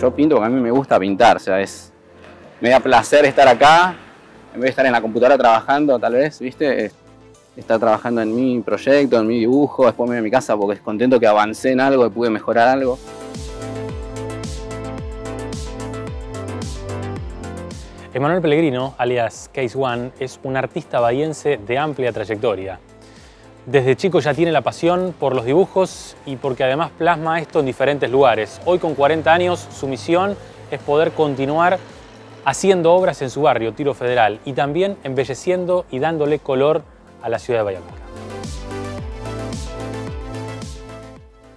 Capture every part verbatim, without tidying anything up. Yo pinto porque a mí me gusta pintar, o sea, es, me da placer estar acá, en vez de estar en la computadora trabajando, tal vez, ¿viste? Estar trabajando en mi proyecto, en mi dibujo, después me voy a mi casa porque es contento que avancé en algo, que pude mejorar algo. Emmanuel Pellegrino, alias Case One, es un artista bahiense de amplia trayectoria. Desde chico ya tiene la pasión por los dibujos y porque además plasma esto en diferentes lugares. Hoy con cuarenta años, su misión es poder continuar haciendo obras en su barrio, Tiro Federal, y también embelleciendo y dándole color a la ciudad de Bahía Blanca.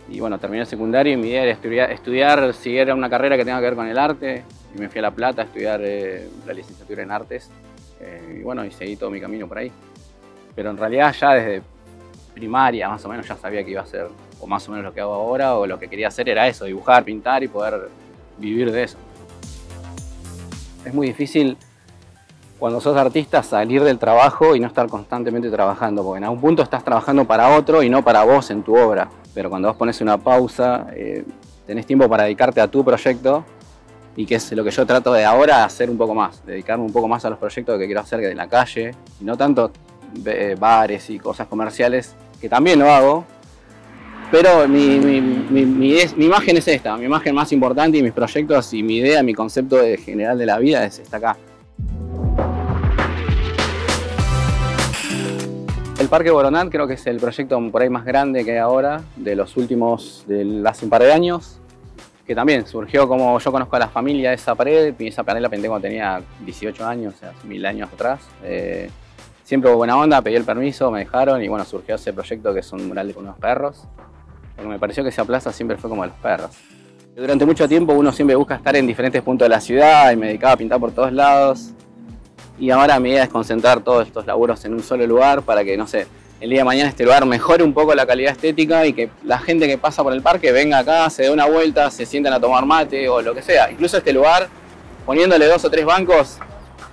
Y bueno, terminé el secundario y mi idea era estudiar, estudiar, seguir una carrera que tenga que ver con el arte. Y me fui a La Plata a estudiar eh, la licenciatura en artes. Eh, y bueno, y seguí todo mi camino por ahí. Pero en realidad ya desde primaria más o menos ya sabía que iba a hacer, o más o menos lo que hago ahora, o lo que quería hacer era eso, dibujar, pintar y poder vivir de eso. Es muy difícil cuando sos artista salir del trabajo y no estar constantemente trabajando, porque en algún punto estás trabajando para otro y no para vos en tu obra. Pero cuando vos pones una pausa, eh, tenés tiempo para dedicarte a tu proyecto, y que es lo que yo trato de ahora hacer un poco más, dedicarme un poco más a los proyectos que quiero hacer que en la calle, y no tanto eh, bares y cosas comerciales, que también lo hago, pero mi, mi, mi, mi, es, mi imagen es esta, mi imagen más importante y mis proyectos y mi idea, mi concepto de general de la vida es esta acá. El Parque Boronat creo que es el proyecto por ahí más grande que hay ahora, de los últimos, de hace un par de años, que también surgió como yo conozco a la familia de esa pared, y esa pared la pinté cuando tenía dieciocho años, o sea, mil años atrás. Eh, siempre hubo buena onda, pedí el permiso, me dejaron, y bueno, surgió ese proyecto que es un mural con unos perros, porque me pareció que esa plaza siempre fue como de los perros. Durante mucho tiempo uno siempre busca estar en diferentes puntos de la ciudad, y me dedicaba a pintar por todos lados. Y ahora mi idea es concentrar todos estos laburos en un solo lugar para que, no sé, el día de mañana este lugar mejore un poco la calidad estética y que la gente que pasa por el parque venga acá, se dé una vuelta, se sientan a tomar mate o lo que sea. Incluso este lugar, poniéndole dos o tres bancos,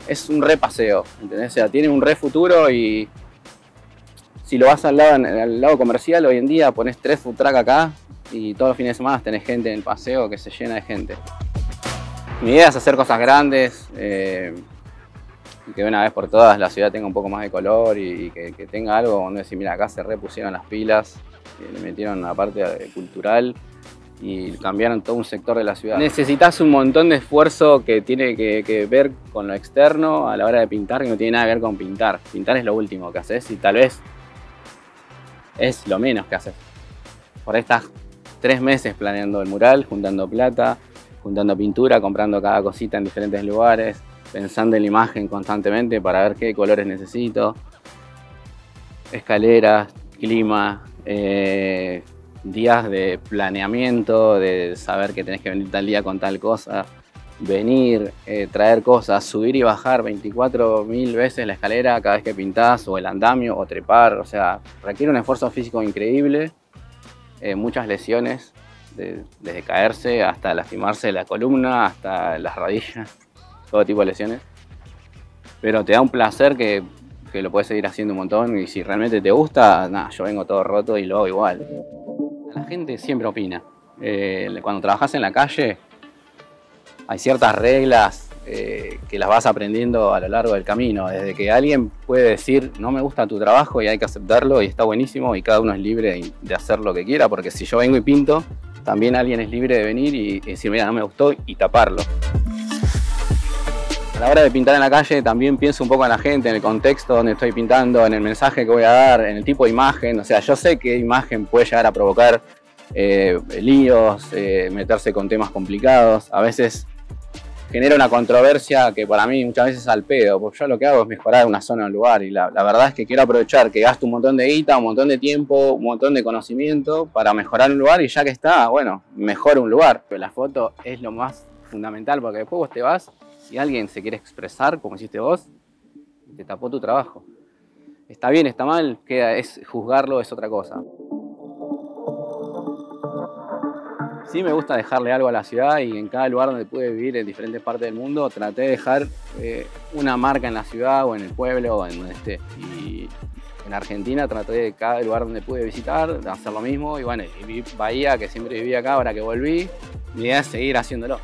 es un re paseo, ¿entendés? O sea, tiene un re futuro y si lo vas al lado, al lado comercial, hoy en día pones tres food truck acá y todos los fines de semana tenés gente en el paseo que se llena de gente. Mi idea es hacer cosas grandes, eh, que una vez por todas la ciudad tenga un poco más de color y, y que, que tenga algo donde decir, mira, acá se repusieron las pilas, le metieron la parte cultural y cambiaron todo un sector de la ciudad. Necesitas un montón de esfuerzo que tiene que, que ver con lo externo a la hora de pintar, que no tiene nada que ver con pintar. Pintar es lo último que haces y tal vez es lo menos que haces. Por ahí estás tres meses planeando el mural, juntando plata, juntando pintura, comprando cada cosita en diferentes lugares, pensando en la imagen constantemente para ver qué colores necesito, escaleras, clima, eh, días de planeamiento, de saber que tenés que venir tal día con tal cosa, venir, eh, traer cosas, subir y bajar veinticuatro mil veces la escalera cada vez que pintás, o el andamio, o trepar, o sea, requiere un esfuerzo físico increíble, eh, muchas lesiones, de, desde caerse hasta lastimarse la columna, hasta las rodillas. Todo tipo de lesiones, pero te da un placer que, que lo puedes seguir haciendo un montón y si realmente te gusta, nada, yo vengo todo roto y lo hago igual. La gente siempre opina. Eh, cuando trabajas en la calle hay ciertas reglas eh, que las vas aprendiendo a lo largo del camino, desde que alguien puede decir no me gusta tu trabajo y hay que aceptarlo y está buenísimo y cada uno es libre de, de hacer lo que quiera, porque si yo vengo y pinto, también alguien es libre de venir y, y decir mira, no me gustó y taparlo. A la hora de pintar en la calle también pienso un poco en la gente, en el contexto donde estoy pintando, en el mensaje que voy a dar, en el tipo de imagen. O sea, yo sé qué imagen puede llegar a provocar eh, líos, eh, meterse con temas complicados. A veces genera una controversia que para mí muchas veces es al pedo, porque yo lo que hago es mejorar una zona o un lugar. Y la, la verdad es que quiero aprovechar que gasto un montón de guita, un montón de tiempo, un montón de conocimiento para mejorar un lugar y ya que está, bueno, mejoro un lugar. Pero la foto es lo más fundamental porque después vos te vas. Si alguien se quiere expresar, como hiciste vos, te tapó tu trabajo. Está bien, está mal, queda, es, juzgarlo es otra cosa. Sí me gusta dejarle algo a la ciudad y en cada lugar donde pude vivir en diferentes partes del mundo traté de dejar eh, una marca en la ciudad o en el pueblo o en donde esté. Y en Argentina traté de cada lugar donde pude visitar hacer lo mismo y bueno, y Bahía, que siempre viví acá, ahora que volví, mi idea es seguir haciéndolo.